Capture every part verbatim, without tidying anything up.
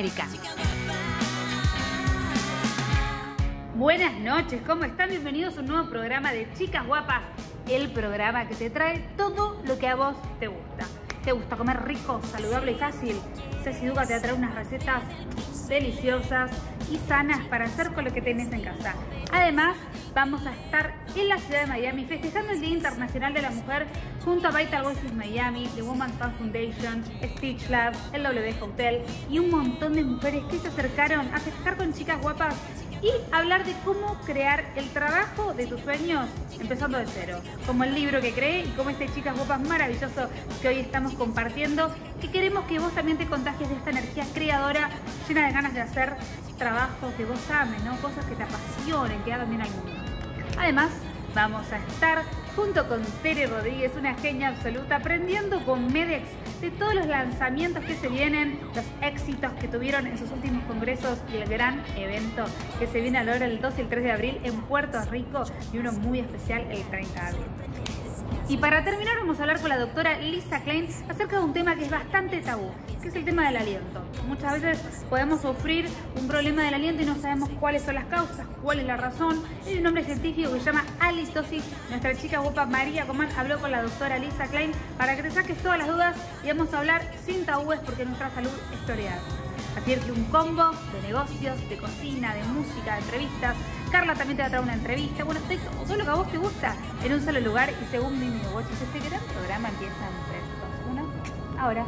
americano. Buenas noches, ¿cómo están? Bienvenidos a un nuevo programa de Chicas Guapas, el programa que te trae todo lo que a vos te gusta. ¿Te gusta comer rico, saludable y fácil? Ceci Duga te trae unas recetas deliciosas y sanas para hacer con lo que tenés en casa. Además, vamos a estar en la ciudad de Miami festejando el Día Internacional de la Mujer junto a Vital Voices Miami, The Woman's Fund Foundation, Stitch Lab, el W Hotel y un montón de mujeres que se acercaron a festejar con Chicas Guapas y hablar de cómo crear el trabajo de tus sueños empezando de cero, como el libro que creé y como este Chicas Guapas maravilloso que hoy estamos compartiendo, que queremos que vos también te contagies de esta energía creadora llena de ganas de hacer trabajo que vos ames, ¿no? Cosas que te apasionen, que hagan bien al mundo. Además, vamos a estar junto con Tere Rodríguez, una genia absoluta, aprendiendo con Medex de todos los lanzamientos que se vienen, los éxitos que tuvieron en sus últimos congresos y el gran evento que se viene a lograr el dos y el tres de abril en Puerto Rico y uno muy especial el treinta de abril. Y para terminar vamos a hablar con la doctora Lisa Klein acerca de un tema que es bastante tabú, que es el tema del aliento. Muchas veces podemos sufrir un problema del aliento y no sabemos cuáles son las causas, cuál es la razón. Hay un nombre científico que se llama halitosis. Nuestra chica guapa María Comán habló con la doctora Lisa Klein para que te saques todas las dudas y vamos a hablar sin tabúes porque nuestra salud es toreada. Así es que un combo de negocios, de cocina, de música, de entrevistas. Carla también te va a traer una entrevista. Bueno, estoy todo lo que a vos te gusta en un solo lugar y según mi boches. Este gran programa empieza en tres, dos, uno. Ahora.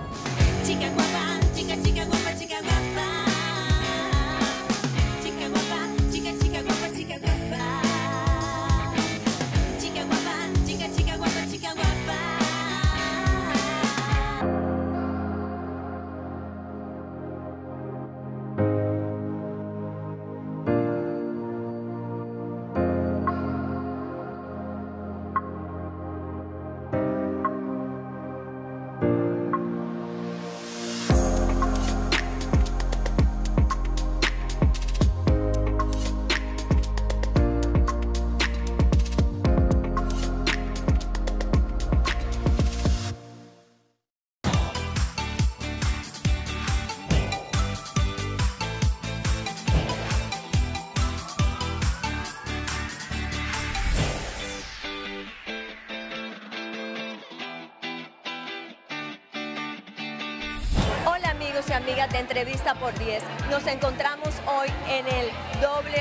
Chica guapa, chica, chica guapa, chica guapa. Chica guapa, chica, chica guapa, chica guapa. Chica guapa, chica, chica guapa, chica guapa. Amigas de Entrevista por diez. Nos encontramos hoy en el W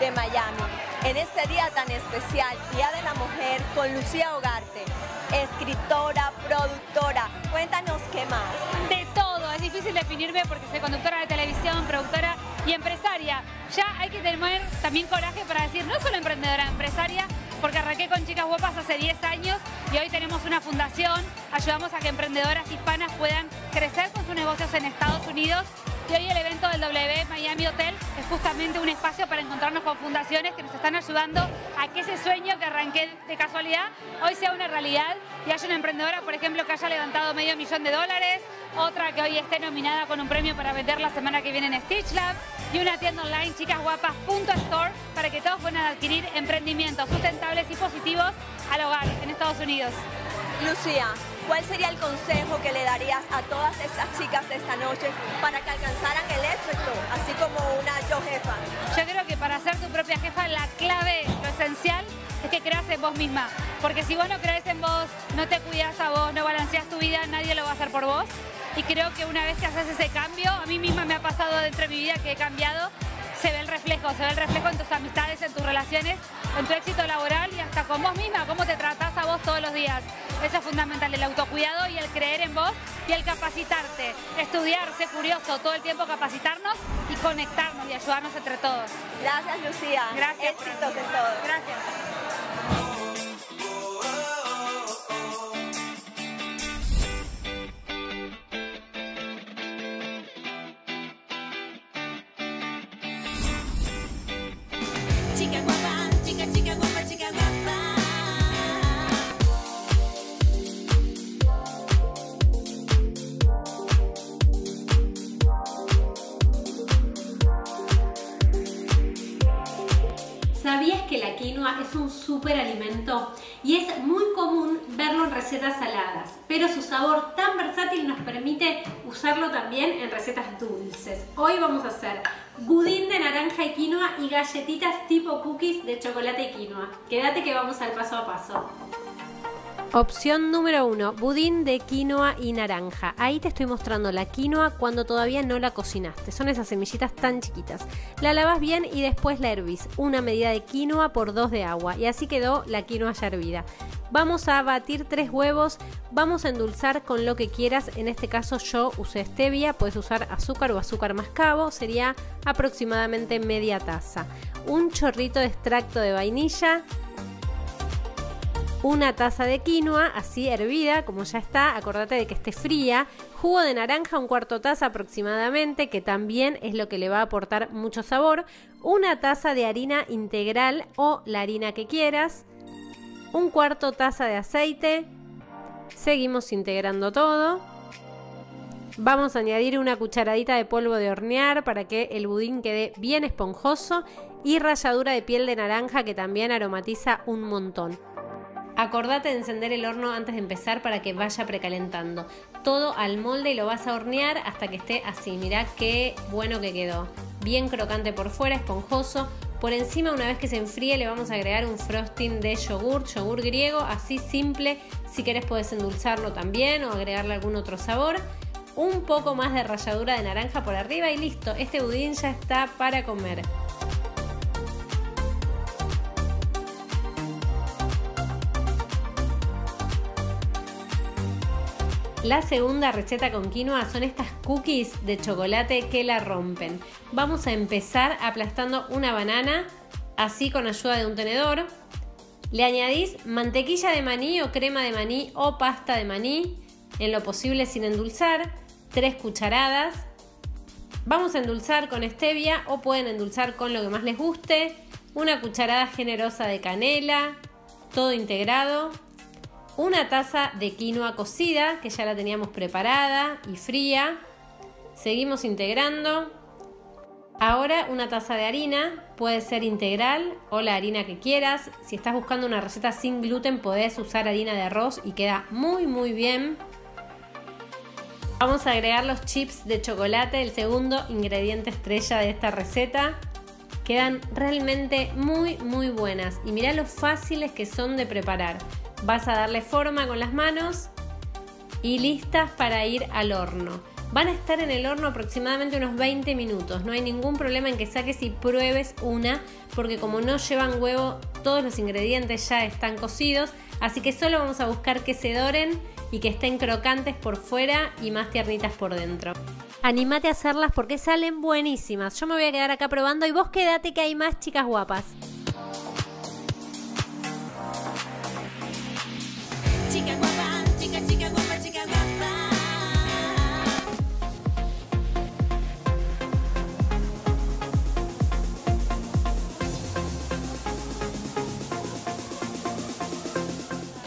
de Miami, en este día tan especial, Día de la Mujer, con Lucía Ugarte, escritora, productora. Cuéntanos qué más. De todo, es difícil definirme porque soy conductora de televisión, productora y empresaria. Ya hay que tener también coraje para decir, no solo emprendedora, empresaria, porque arranqué con Chicas Guapas hace diez años y hoy tenemos una fundación, ayudamos a que emprendedoras hispanas puedan crecer con sus negocios en Estados Unidos y hoy el evento del W Miami Hotel es justamente un espacio para encontrarnos con fundaciones que nos están ayudando a que ese sueño que arranqué de casualidad hoy sea una realidad y haya una emprendedora, por ejemplo, que haya levantado medio millón de dólares, otra que hoy esté nominada con un premio para vender la semana que viene en Stitch Lab y una tienda online, chicas guapas punto store, para que todos puedan adquirir emprendimientos sustentables y positivos al hogar en Estados Unidos. Lucía, ¿cuál sería el consejo que le darías a todas estas chicas esta noche para que alcanzaran el éxito, así como una yo jefa? Yo creo que para ser tu propia jefa la clave, lo esencial, es que creas en vos misma. Porque si vos no crees en vos, no te cuidas a vos, no balanceas tu vida, nadie lo va a hacer por vos. Y creo que una vez que haces ese cambio, a mí misma me ha pasado dentro de mi vida que he cambiado, se ve el reflejo, se ve el reflejo en tus amistades, en tus relaciones, en tu éxito laboral y hasta con vos misma, cómo te tratás a vos todos los días. Eso es fundamental, el autocuidado y el creer en vos y el capacitarte, estudiar, ser curioso, todo el tiempo capacitarnos y conectarnos y ayudarnos entre todos. Gracias, Lucía. Gracias. Éxitos en todo. Gracias. ¿Sabías que la quinoa es un superalimento y es muy común verlo en recetas saladas, pero su sabor tan versátil nos permite usarlo también en recetas dulces. Hoy vamos a hacer budín de naranja y quinoa y galletitas tipo cookies de chocolate y quinoa. Quédate que vamos al paso a paso. Opción número uno, budín de quinoa y naranja. Ahí te estoy mostrando la quinoa cuando todavía no la cocinaste. Son esas semillitas tan chiquitas. La lavas bien y después la hervís. Una medida de quinoa por dos de agua. Y así quedó la quinoa ya hervida. Vamos a batir tres huevos. Vamos a endulzar con lo que quieras. En este caso yo usé stevia. Puedes usar azúcar o azúcar mascabo. Sería aproximadamente media taza. Un chorrito de extracto de vainilla. Una taza de quinoa, así hervida, como ya está, acordate de que esté fría. Jugo de naranja, un cuarto taza aproximadamente, que también es lo que le va a aportar mucho sabor. Una taza de harina integral o la harina que quieras. Un cuarto taza de aceite. Seguimos integrando todo. Vamos a añadir una cucharadita de polvo de hornear para que el budín quede bien esponjoso. Y ralladura de piel de naranja que también aromatiza un montón. Acordate de encender el horno antes de empezar para que vaya precalentando. Todo al molde y lo vas a hornear hasta que esté así. Mirá qué bueno que quedó. Bien crocante por fuera, esponjoso. Por encima, una vez que se enfríe, le vamos a agregar un frosting de yogur, yogur griego, así simple. Si querés podés endulzarlo también o agregarle algún otro sabor. Un poco más de ralladura de naranja por arriba y listo. Este budín ya está para comer. La segunda receta con quinoa son estas cookies de chocolate que la rompen. Vamos a empezar aplastando una banana, así con ayuda de un tenedor. Le añadís mantequilla de maní o crema de maní o pasta de maní, en lo posible sin endulzar, tres cucharadas. Vamos a endulzar con stevia o pueden endulzar con lo que más les guste. Una cucharada generosa de canela, todo integrado. Una taza de quinoa cocida, que ya la teníamos preparada y fría. Seguimos integrando. Ahora una taza de harina, puede ser integral o la harina que quieras. Si estás buscando una receta sin gluten, podés usar harina de arroz y queda muy muy bien. Vamos a agregar los chips de chocolate, el segundo ingrediente estrella de esta receta. Quedan realmente muy muy buenas y mirá lo fáciles que son de preparar. Vas a darle forma con las manos y listas para ir al horno. Van a estar en el horno aproximadamente unos veinte minutos. No hay ningún problema en que saques y pruebes una, porque como no llevan huevo, todos los ingredientes ya están cocidos. Así que solo vamos a buscar que se doren y que estén crocantes por fuera y más tiernitas por dentro. Anímate a hacerlas porque salen buenísimas. Yo me voy a quedar acá probando y vos quédate que hay más chicas guapas. Chica guapa, chica, chica guapa, chica guapa.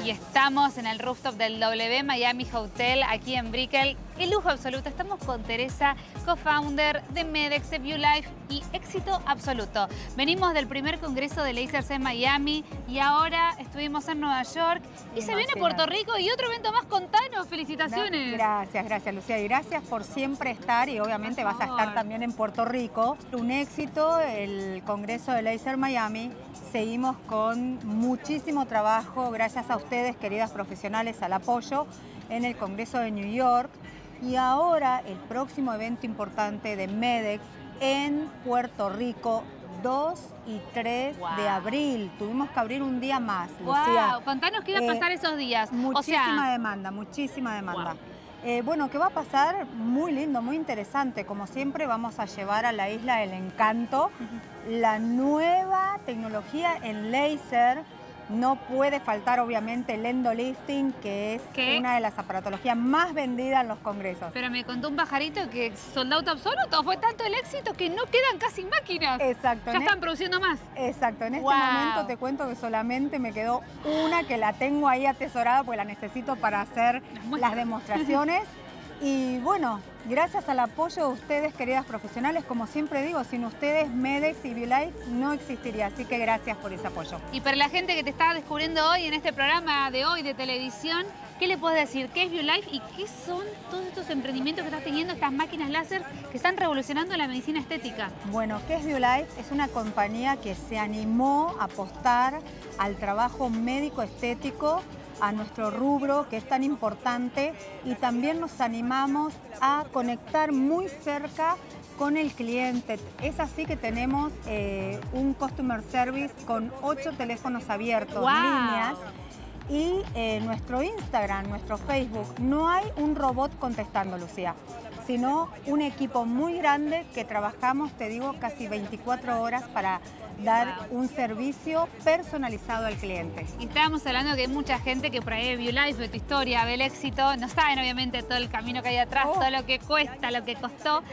Y estamos en el rooftop del W Miami Hotel, aquí en Brickell. ¡Qué lujo absoluto! Estamos con Teresa, co-founder de Medex, de View Life y éxito absoluto. Venimos del primer congreso de Lasers en Miami y ahora estuvimos en Nueva York y se viene Puerto Rico y otro evento más. Contanos, felicitaciones. Gracias, gracias Lucía y gracias por siempre estar y obviamente vas a estar también en Puerto Rico. Un éxito el congreso de Lasers Miami. Seguimos con muchísimo trabajo gracias a ustedes, queridas profesionales, al apoyo en el congreso de New York. Y ahora el próximo evento importante de Medex en Puerto Rico, dos y tres wow. de abril. Tuvimos que abrir un día más, wow. Lucía. Contanos qué iba a pasar eh, esos días. Muchísima o sea... demanda, muchísima demanda. Wow. Eh, bueno, ¿qué va a pasar? Muy lindo, muy interesante. Como siempre vamos a llevar a la Isla del Encanto uh-huh. la nueva tecnología en láser. No puede faltar, obviamente, el endolifting, que es ¿Qué? una de las aparatologías más vendidas en los congresos. Pero me contó un pajarito que sold out absoluto. Fue tanto el éxito que no quedan casi máquinas. Exacto. Ya están produciendo más. Exacto. En este wow. momento te cuento que solamente me quedó una que la tengo ahí atesorada porque la necesito para hacer las demostraciones. Y bueno, Gracias al apoyo de ustedes, queridas profesionales, como siempre digo, sin ustedes Medex y Biolife no existiría, así que gracias por ese apoyo. Y para la gente que te está descubriendo hoy en este programa de hoy de televisión, ¿qué le puedes decir? ¿Qué es Biolife y qué son todos estos emprendimientos que estás teniendo, estas máquinas láser que están revolucionando la medicina estética? Bueno, ¿qué es Biolife? Es una compañía que se animó a apostar al trabajo médico-estético, a nuestro rubro que es tan importante, y también nos animamos a conectar muy cerca con el cliente. Es así que tenemos eh, un customer service con ocho teléfonos abiertos, wow, líneas, y eh, nuestro Instagram, nuestro Facebook. No hay un robot contestando, Lucía, sino un equipo muy grande que trabajamos, te digo, casi veinticuatro horas para dar un servicio personalizado al cliente. Y estábamos hablando que hay mucha gente que por ahí View Life, de tu historia, ve el éxito, no saben obviamente todo el camino que hay atrás, oh, todo lo que cuesta, lo que costó.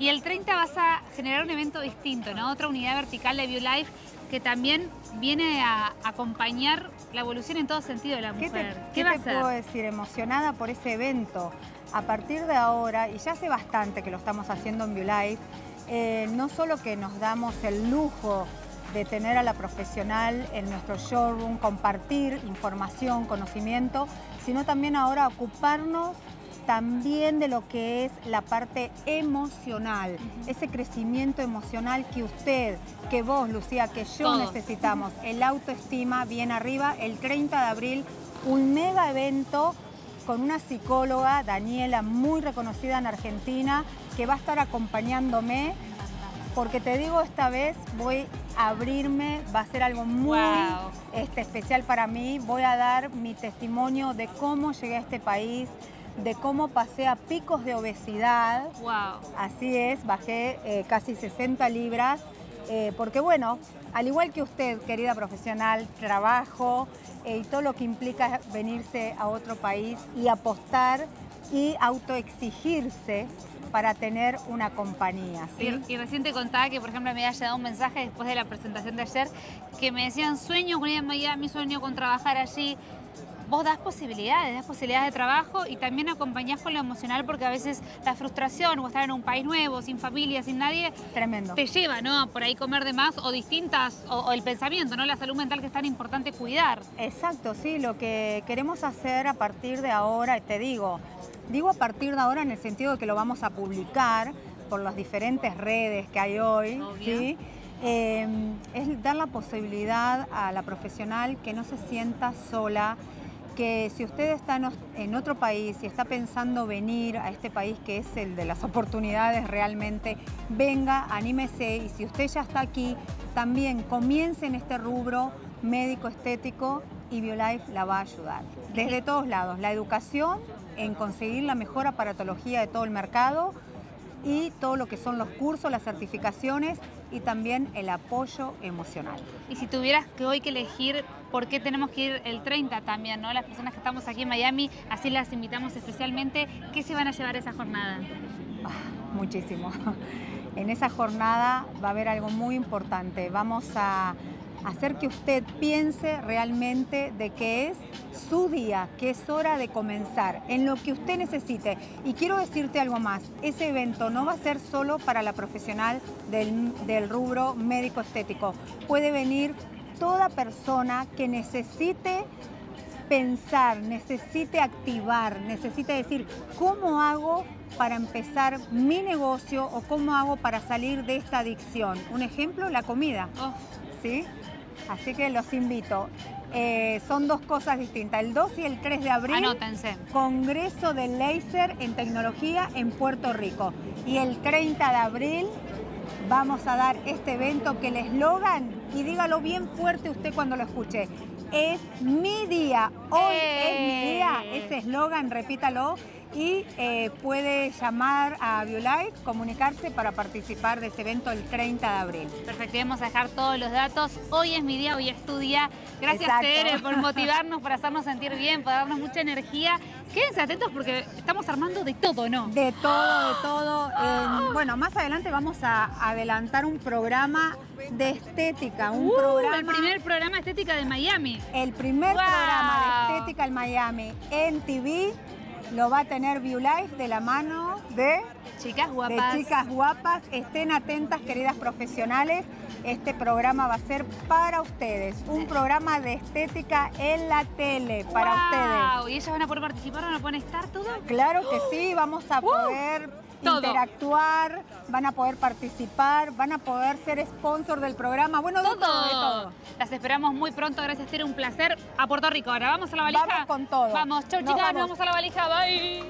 Y el treinta vas a generar un evento distinto, ¿no? Otra unidad vertical de View Life que también viene a acompañar la evolución en todo sentido de la mujer. ¿Qué te, ¿Qué ¿qué va te a hacer? puedo decir? Emocionada por ese evento. A partir de ahora, y ya hace bastante que lo estamos haciendo en View Life, eh, no solo que nos damos el lujo de tener a la profesional en nuestro showroom, compartir información, conocimiento, sino también ahora ocuparnos también de lo que es la parte emocional, uh-huh, ese crecimiento emocional que usted, que vos, Lucía, que yo Todos. necesitamos. Uh-huh. El autoestima bien arriba, el treinta de abril, un mega evento con una psicóloga, Daniela, muy reconocida en Argentina, que va a estar acompañándome, porque te digo, esta vez voy a abrirme, va a ser algo muy wow. este, especial para mí. Voy a dar mi testimonio de cómo llegué a este país, de cómo pasé a picos de obesidad. Wow. Así es, bajé eh, casi sesenta libras, eh, porque bueno, al igual que usted, querida profesional, trabajo eh, y todo lo que implica venirse a otro país y apostar y autoexigirse para tener una compañía, ¿sí? Y, y recién te contaba que, por ejemplo, me había llegado un mensaje después de la presentación de ayer que me decían, sueño con ir a Miami, sueño con trabajar allí. Vos das posibilidades, das posibilidades de trabajo y también acompañás con lo emocional, porque a veces la frustración o estar en un país nuevo, sin familia, sin nadie, tremendo, te lleva, ¿no?, por ahí comer de más o distintas, o, o el pensamiento, ¿no?, la salud mental que es tan importante cuidar. Exacto, sí, lo que queremos hacer a partir de ahora, te digo, Digo a partir de ahora en el sentido de que lo vamos a publicar por las diferentes redes que hay hoy, ¿sí? eh, es dar la posibilidad a la profesional que no se sienta sola, que si usted está en otro país y está pensando venir a este país que es el de las oportunidades realmente, venga, anímese, y si usted ya está aquí, también comience en este rubro médico-estético y Biolife la va a ayudar. Desde todos lados, la educación, en conseguir la mejor aparatología de todo el mercado y todo lo que son los cursos, las certificaciones y también el apoyo emocional. Y si tuvieras que hoy que elegir, ¿por qué tenemos que ir el treinta también, no? Las personas que estamos aquí en Miami, así las invitamos especialmente. ¿Qué se van a llevar a esa jornada? Ah, muchísimo. En esa jornada va a haber algo muy importante. Vamos a hacer que usted piense realmente de que es su día, que es hora de comenzar, en lo que usted necesite. Y quiero decirte algo más, ese evento no va a ser solo para la profesional del, del rubro médico-estético. Puede venir toda persona que necesite pensar, necesite activar, necesite decir, ¿cómo hago para empezar mi negocio o cómo hago para salir de esta adicción? Un ejemplo, la comida. Oh. ¿Sí? Así que los invito. Eh, son dos cosas distintas. El dos y el tres de abril, anótense, Congreso de Láser en Tecnología en Puerto Rico. Y el treinta de abril vamos a dar este evento que el eslogan, y dígalo bien fuerte usted cuando lo escuche, es mi día, hoy eh. es mi día. Ese eslogan, repítalo. Y eh, puede llamar a Biolife, comunicarse para participar de ese evento el treinta de abril. Perfecto, vamos a dejar todos los datos. Hoy es mi día, hoy es tu día. Gracias, Exacto. Tere, por motivarnos, por hacernos sentir bien, por darnos mucha energía. Quédense atentos porque estamos armando de todo, ¿no? De todo, de todo. Eh, bueno, más adelante vamos a adelantar un programa de estética. Un uh, programa, el primer programa de estética de Miami. El primer wow. programa de estética en Miami en T V. Lo va a tener Biolife de la mano de Chicas Guapas. De Chicas Guapas. Estén atentas, queridas profesionales. Este programa va a ser para ustedes. Un programa de estética en la tele para wow. ustedes. ¿Y ellas van a poder participar? ¿Van a poder estar todo? Claro que sí. Vamos a uh. poder... interactuar, todo. Van a poder participar, van a poder ser sponsor del programa. Bueno, todo. De todo. Las esperamos muy pronto. Gracias, Tere. Un placer. A Puerto Rico. Ahora vamos a la valija. Vamos con todo. Vamos. Chau, chicas. Vamos. Nos vamos a la valija. Bye.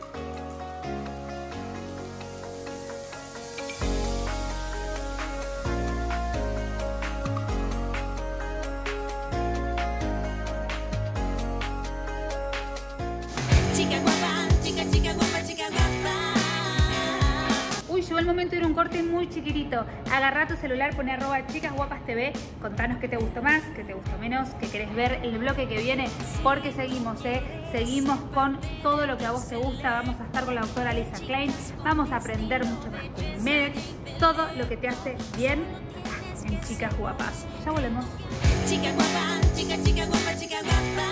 Chica guapa, chica, chica guapa, chica guapa. Uy, llegó el momento de ir a un corte muy chiquitito. Agarra tu celular, pone arroba Chicas Guapas T V. Contanos qué te gustó más, qué te gustó menos, qué querés ver el bloque que viene. Porque seguimos, ¿eh? Seguimos con todo lo que a vos te gusta. Vamos a estar con la doctora Lisa Klein. Vamos a aprender mucho más con Medex. Todo lo que te hace bien en Chicas Guapas. Ya volvemos. Chica guapa, chica, chica guapa, chica guapa.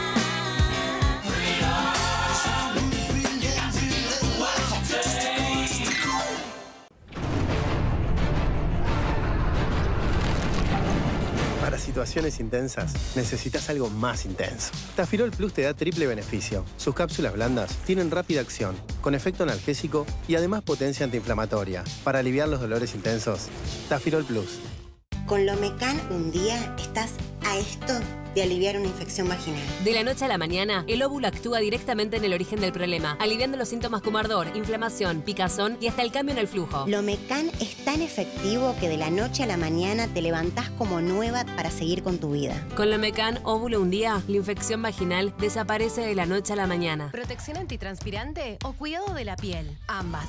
Para situaciones intensas, necesitas algo más intenso. Tafirol Plus te da triple beneficio. Sus cápsulas blandas tienen rápida acción, con efecto analgésico y además potencia antiinflamatoria, para aliviar los dolores intensos. Tafirol Plus. Con Lomecan un día estás a esto de aliviar una infección vaginal. De la noche a la mañana, el óvulo actúa directamente en el origen del problema, aliviando los síntomas como ardor, inflamación, picazón y hasta el cambio en el flujo. Lomecan es tan efectivo que de la noche a la mañana te levantás como nueva para seguir con tu vida. Con Lomecan óvulo un día, la infección vaginal desaparece de la noche a la mañana. Protección antitranspirante o cuidado de la piel, ambas.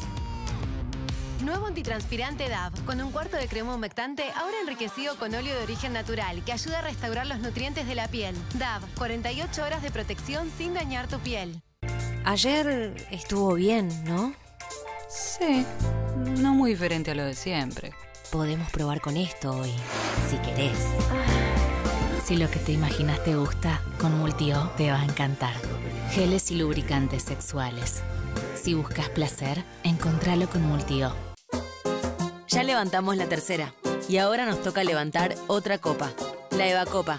Nuevo antitranspirante Dab, con un cuarto de crema humectante ahora enriquecido con óleo de origen natural que ayuda a restaurar los nutrientes de la piel. Dab, cuarenta y ocho horas de protección sin dañar tu piel. Ayer estuvo bien, ¿no? Sí, no muy diferente a lo de siempre. Podemos probar con esto hoy, si querés. Ah. Si lo que te imaginas te gusta, con Multio te va a encantar. Geles y lubricantes sexuales. Si buscas placer, encontralo con Multio. Ya levantamos la tercera y ahora nos toca levantar otra copa. La Evacopa,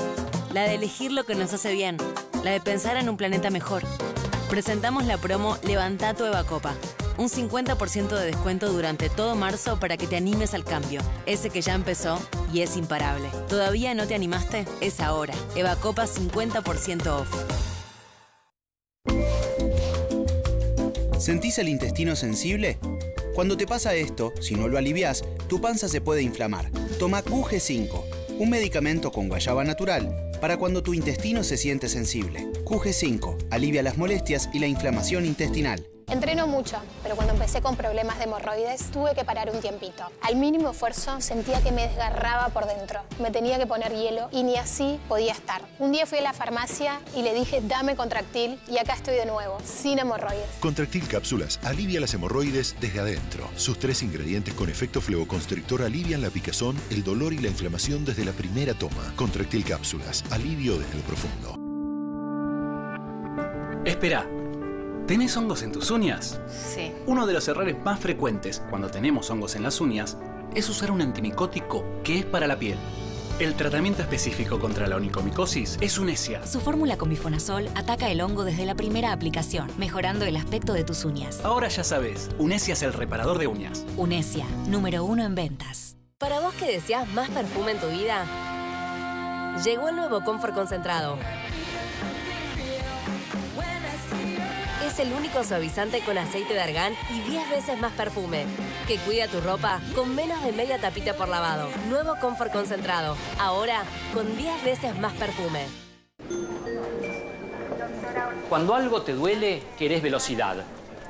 la de elegir lo que nos hace bien, la de pensar en un planeta mejor. Presentamos la promo Levanta tu Evacopa. Un cincuenta por ciento de descuento durante todo marzo para que te animes al cambio. Ese que ya empezó y es imparable. ¿Todavía no te animaste? Es ahora. Evacopa cincuenta por ciento off. ¿Sentís el intestino sensible? Cuando te pasa esto, si no lo aliviás, tu panza se puede inflamar. Toma Q G cinco, un medicamento con guayaba natural para cuando tu intestino se siente sensible. Q G cinco alivia las molestias y la inflamación intestinal. Entreno mucho, pero cuando empecé con problemas de hemorroides tuve que parar un tiempito. Al mínimo esfuerzo sentía que me desgarraba por dentro. Me tenía que poner hielo y ni así podía estar. Un día fui a la farmacia y le dije dame Contractil y acá estoy de nuevo, sin hemorroides. Contractil cápsulas alivia las hemorroides desde adentro. Sus tres ingredientes con efecto fleoconstrictor alivian la picazón, el dolor y la inflamación desde la primera toma. Contractil cápsulas, alivio desde lo profundo. Espera. ¿Tenés hongos en tus uñas? Sí. Uno de los errores más frecuentes cuando tenemos hongos en las uñas es usar un antimicótico que es para la piel. El tratamiento específico contra la onicomicosis es UNESIA. Su fórmula con bifonazol ataca el hongo desde la primera aplicación, mejorando el aspecto de tus uñas. Ahora ya sabes, UNESIA es el reparador de uñas. UNESIA, número uno en ventas. Para vos que deseás más perfume en tu vida, llegó el nuevo Comfort concentrado. Es el único suavizante con aceite de argán y diez veces más perfume, que cuida tu ropa con menos de media tapita por lavado. Nuevo Comfort concentrado, ahora con diez veces más perfume. Cuando algo te duele, querés velocidad,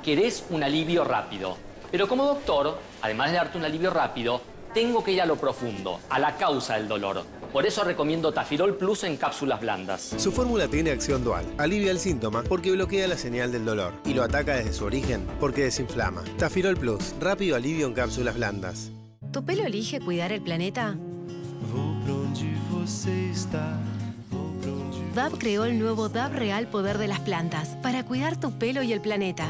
querés un alivio rápido. Pero como doctor, además de darte un alivio rápido, tengo que ir a lo profundo, a la causa del dolor. Por eso recomiendo Tafirol Plus en cápsulas blandas. Su fórmula tiene acción dual. Alivia el síntoma porque bloquea la señal del dolor y lo ataca desde su origen porque desinflama. Tafirol Plus, rápido alivio en cápsulas blandas. ¿Tu pelo elige cuidar el planeta? Dab creó el nuevo Dab Real Poder de las Plantas para cuidar tu pelo y el planeta.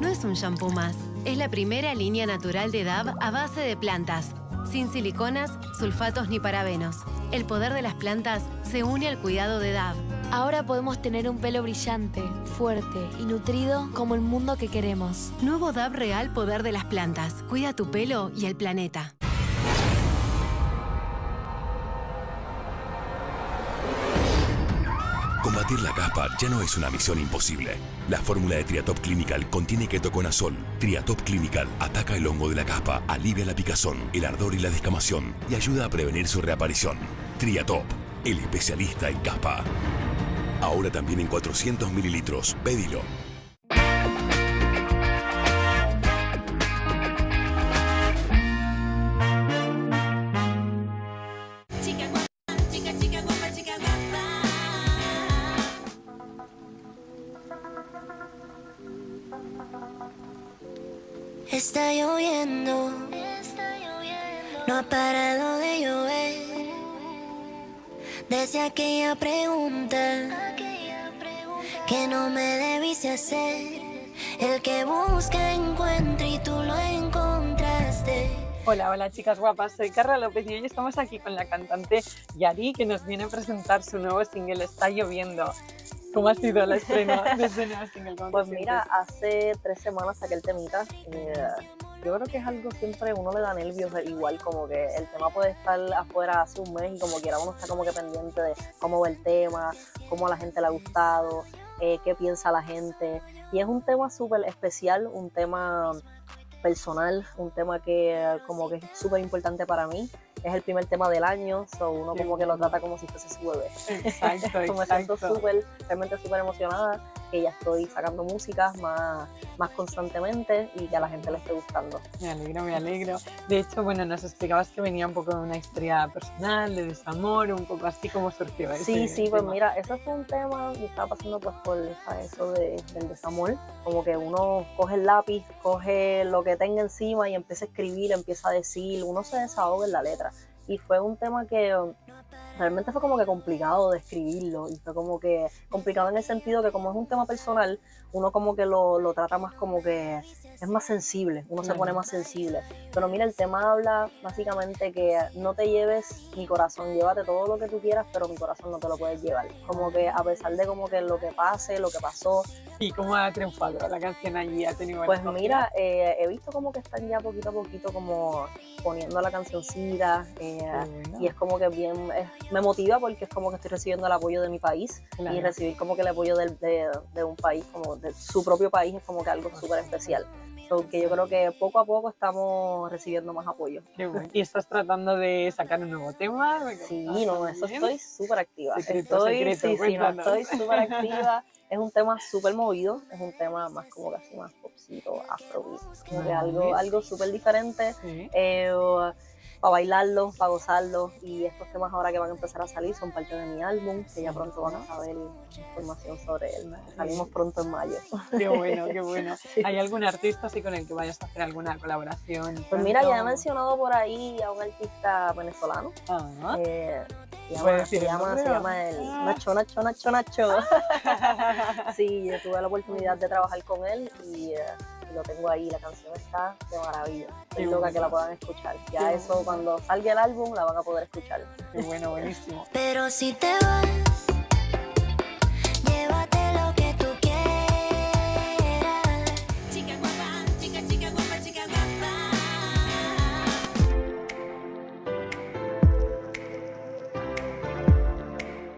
No es un shampoo más, es la primera línea natural de Dab a base de plantas, sin siliconas, sulfatos ni parabenos. El poder de las plantas se une al cuidado de Dab. Ahora podemos tener un pelo brillante, fuerte y nutrido como el mundo que queremos. Nuevo Dab Real Poder de las Plantas. Cuida tu pelo y el planeta. Combatir la caspa ya no es una misión imposible. La fórmula de Triatop Clinical contiene ketoconazol. Triatop Clinical ataca el hongo de la caspa, alivia la picazón, el ardor y la descamación y ayuda a prevenir su reaparición. Triatop, el especialista en caspa. Ahora también en cuatrocientos mililitros. Pédilo. Está lloviendo, no ha parado de llover, desde aquella pregunta que no me debiste hacer, el que busca encuentra y tú lo encontraste. Hola, hola chicas guapas, soy Carla López y hoy estamos aquí con la cantante Yari, que nos viene a presentar su nuevo single, Está Lloviendo. ¿Cómo ha sido el estreno de ese nuevo single? Pues mira, hace tres semanas saqué el temita. Eh, yo creo que es algo siempre uno le da nervios, igual como que el tema puede estar afuera hace un mes y como quiera uno está como que pendiente de cómo va el tema, cómo a la gente le ha gustado, eh, qué piensa la gente. Y es un tema súper especial, un tema personal, un tema que como que es súper importante para mí. Es el primer tema del año, so uno como que lo trata como si fuese su bebé. Exacto, exacto. Me siento súper, realmente súper emocionada, que ya estoy sacando músicas más, más constantemente y que a la gente le esté gustando. Me alegro, me alegro. De hecho, bueno, nos explicabas que venía un poco de una historia personal, de desamor, un poco así como surgió. Sí, sí, pues mira, eso fue un tema que estaba pasando pues por eso de, del desamor. Como que uno coge el lápiz, coge lo que tenga encima y empieza a escribir, empieza a decir, uno se desahoga en la letra. Y fue un tema que realmente fue como que complicado de escribirlo y fue como que complicado en el sentido que como es un tema personal, uno como que lo, lo trata más como que es más sensible, uno se pone más sensible. Pero mira, el tema habla básicamente que no te lleves mi corazón, llévate todo lo que tú quieras, pero mi corazón no te lo puedes llevar. Como que a pesar de como que lo que pase, lo que pasó. ¿Y cómo ha triunfado la canción allí? ¿Ha tenido buena acogida? Pues mira, eh, he visto como que están ya poquito a poquito como poniendo la cancioncita eh, sí, y es como que bien, es, me motiva porque es como que estoy recibiendo el apoyo de mi país, claro. Y recibir como que el apoyo del, de, de un país, como de su propio país, es como que algo súper especial. Porque yo creo que poco a poco estamos recibiendo más apoyo. Qué bueno. ¿Y estás tratando de sacar un nuevo tema? Sí, no, eso estoy súper activa. Secreto, estoy, secreto, sí, sí, no, estoy súper activa. Es un tema súper movido, es un tema más como casi más popcito, afrobeat, como que algo, algo súper diferente, sí. eh, para bailarlo, para gozarlo, y estos temas ahora que van a empezar a salir son parte de mi álbum, que ya pronto van a saber información sobre él, salimos pronto en mayo. Qué bueno, qué bueno. ¿Hay algún artista así con el que vayas a hacer alguna colaboración? Pues pronto? Mira, ya he mencionado por ahí a un artista venezolano. Ah, eh, Llama, se, llama, se llama el Nacho, Nacho, Nacho, Nacho. Sí, yo tuve la oportunidad de trabajar con él y uh, lo tengo ahí. La canción está de maravilla. Estoy loca que la puedan escuchar. Ya qué eso, bueno. Cuando salga el álbum, la van a poder escuchar. Qué bueno, buenísimo. Pero si te vas...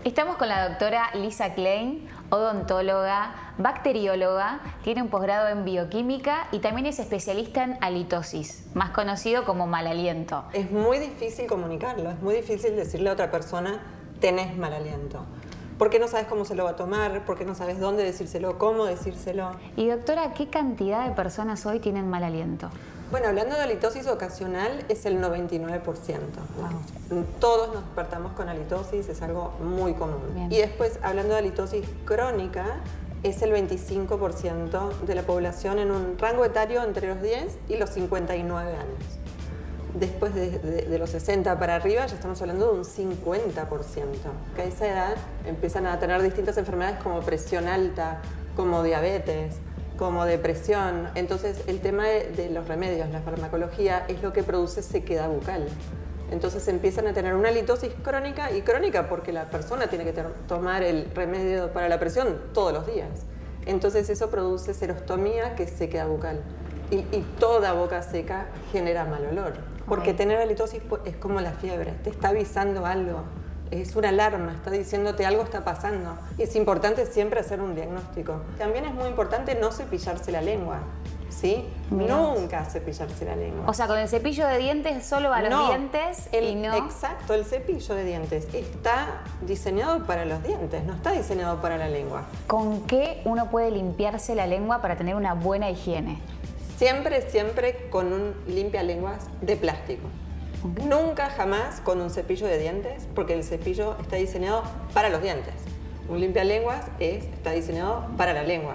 Estamos con la doctora Lisa Klein, odontóloga, bacterióloga, tiene un posgrado en bioquímica y también es especialista en halitosis, más conocido como mal aliento. Es muy difícil comunicarlo, es muy difícil decirle a otra persona, tenés mal aliento. Porque no sabes cómo se lo va a tomar, porque no sabes dónde decírselo, cómo decírselo. Y doctora, ¿qué cantidad de personas hoy tienen mal aliento? Bueno, hablando de halitosis ocasional, es el noventa y nueve por ciento. Wow. Todos nos despertamos con halitosis, es algo muy común. Bien. Y después, hablando de halitosis crónica, es el veinticinco por ciento de la población en un rango etario entre los diez y los cincuenta y nueve años. Después de, de, de los sesenta para arriba ya estamos hablando de un cincuenta por ciento. Que a esa edad empiezan a tener distintas enfermedades como presión alta, como diabetes, como depresión. Entonces el tema de, de los remedios, la farmacología, es lo que produce sequedad bucal. Entonces empiezan a tener una halitosis crónica, y crónica porque la persona tiene que ter, tomar el remedio para la presión todos los días. Entonces eso produce serostomía, que es sequedad bucal. Y, y toda boca seca genera mal olor. Porque okay. tener halitosis es como la fiebre, te está avisando algo. Es una alarma, está diciéndote algo está pasando. Es importante siempre hacer un diagnóstico. También es muy importante no cepillarse la lengua, ¿sí? Mirá. Nunca cepillarse la lengua. O sea, con el cepillo de dientes solo a los no, dientes el, y no... Exacto, el cepillo de dientes está diseñado para los dientes, no está diseñado para la lengua. ¿Con qué uno puede limpiarse la lengua para tener una buena higiene? Siempre, siempre con un limpialenguas de plástico. Okay. Nunca jamás con un cepillo de dientes, porque el cepillo está diseñado para los dientes. Un limpialenguas es, está diseñado para la lengua.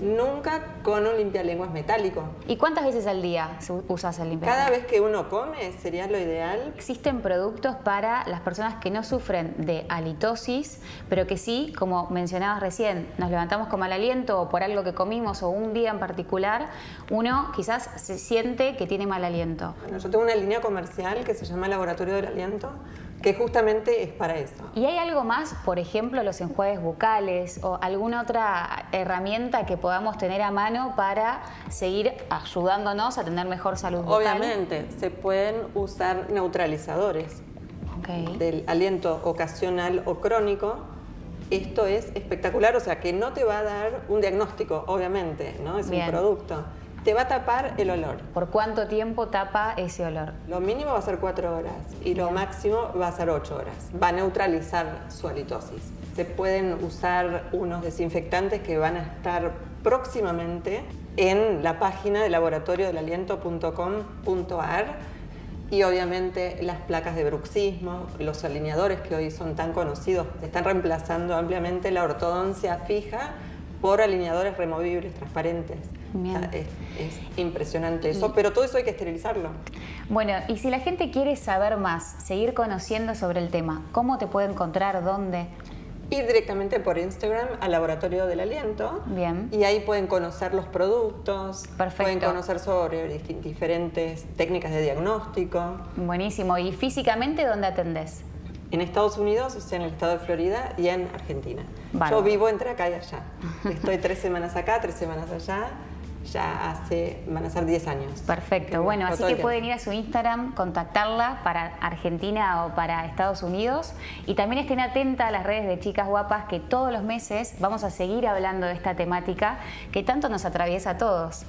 Nunca con un limpialenguas metálico. ¿Y cuántas veces al día usas el limpialenguas? Cada vez que uno come sería lo ideal. Existen productos para las personas que no sufren de halitosis, pero que sí, como mencionabas recién, nos levantamos con mal aliento o por algo que comimos o un día en particular, uno quizás se siente que tiene mal aliento. Bueno, yo tengo una línea comercial que se llama Laboratorio del Aliento, que justamente es para eso. ¿Y hay algo más? Por ejemplo, los enjuagues bucales o alguna otra herramienta que podamos tener a mano para seguir ayudándonos a tener mejor salud bucal. Obviamente, se pueden usar neutralizadores okay. del aliento ocasional o crónico. Esto es espectacular, o sea que no te va a dar un diagnóstico, obviamente, ¿no? Es Bien. un producto. Te va a tapar el olor. ¿Por cuánto tiempo tapa ese olor? Lo mínimo va a ser cuatro horas y Bien. lo máximo va a ser ocho horas. Va a neutralizar su halitosis. Se pueden usar unos desinfectantes que van a estar próximamente en la página de laboratorio del aliento punto com punto a r. Y obviamente las placas de bruxismo, los alineadores que hoy son tan conocidos, están reemplazando ampliamente la ortodoncia fija por alineadores removibles, transparentes. Bien. Es, es impresionante eso, y, pero todo eso hay que esterilizarlo. Bueno, y si la gente quiere saber más, seguir conociendo sobre el tema, ¿cómo te puede encontrar? ¿Dónde? Ir directamente por Instagram al Laboratorio del Aliento. Bien. Y ahí pueden conocer los productos. Perfecto. Pueden conocer sobre diferentes técnicas de diagnóstico. Buenísimo. ¿Y físicamente dónde atendés? En Estados Unidos, o sea, en el estado de Florida y en Argentina. Vale. Yo vivo entre acá y allá. Estoy tres semanas acá, tres semanas allá. Ya hace, van a ser diez años. Perfecto, bueno, así que pueden ir a su Instagram, contactarla para Argentina o para Estados Unidos. Y también estén atentas a las redes de Chicas Guapas, que todos los meses vamos a seguir hablando de esta temática que tanto nos atraviesa a todos.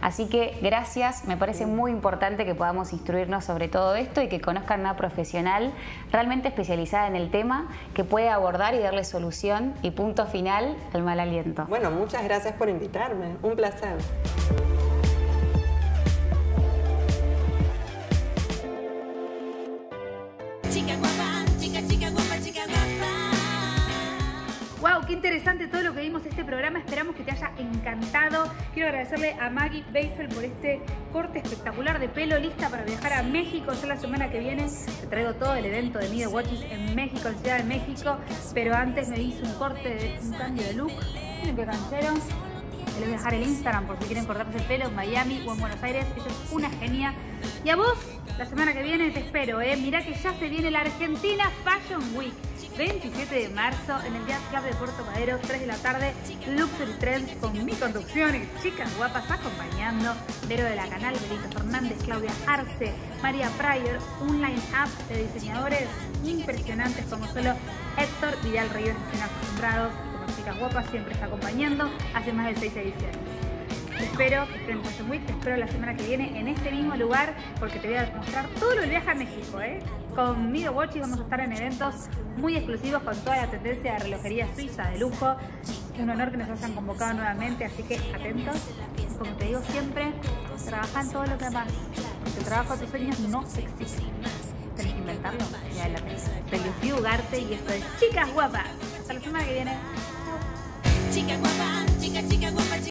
Así que gracias, me parece muy importante que podamos instruirnos sobre todo esto y que conozcan a una profesional realmente especializada en el tema que puede abordar y darle solución y punto final al mal aliento. Bueno, muchas gracias por invitarme, un placer. Chica guapa, chica, chica guapa, chica guapa. Wow, qué interesante todo lo que vimos en este programa. Esperamos que te haya encantado. Quiero agradecerle a Maggie Baez por este corte espectacular de pelo, lista para viajar a México. Yo la semana que viene te traigo todo el evento de Media Watches en México, en Ciudad de México. Pero antes me hice un corte, de, un cambio de look, un pecanchero. Les voy a dejar el Instagram por si quieren cortarse el pelo en Miami o en Buenos Aires. Ella es una genia. Y a vos, la semana que viene te espero, ¿eh? Mirá que ya se viene la Argentina Fashion Week. veintisiete de marzo en el Jazz Club de Puerto Madero, tres de la tarde. Luxury Trends con mi conducción. Chicas Guapas acompañando. Vero de la Canal, Benito Fernández, Claudia Arce, María Pryor. Un line-up de diseñadores impresionantes como solo Héctor Vidal Ríos, que están acostumbrados. Chicas Guapas siempre está acompañando, hace más de seis ediciones. Te espero, te espero en Fashion Week, te espero la semana que viene en este mismo lugar porque te voy a mostrar todo lo que viaja a México, ¿eh? Con Mido Watch y vamos a estar en eventos muy exclusivos con toda la tendencia de relojería suiza de lujo. Es un honor que nos hayan convocado nuevamente, así que atentos. Como te digo siempre, trabaja en todo lo que amas. El trabajo de tus sueños no existe. Tenés que inventarlo y ya la tenés. Soy Lucía Ugarte y esto es Chicas Guapas. Hasta la semana que viene. Chica guapa, chica, chica guapa, chica.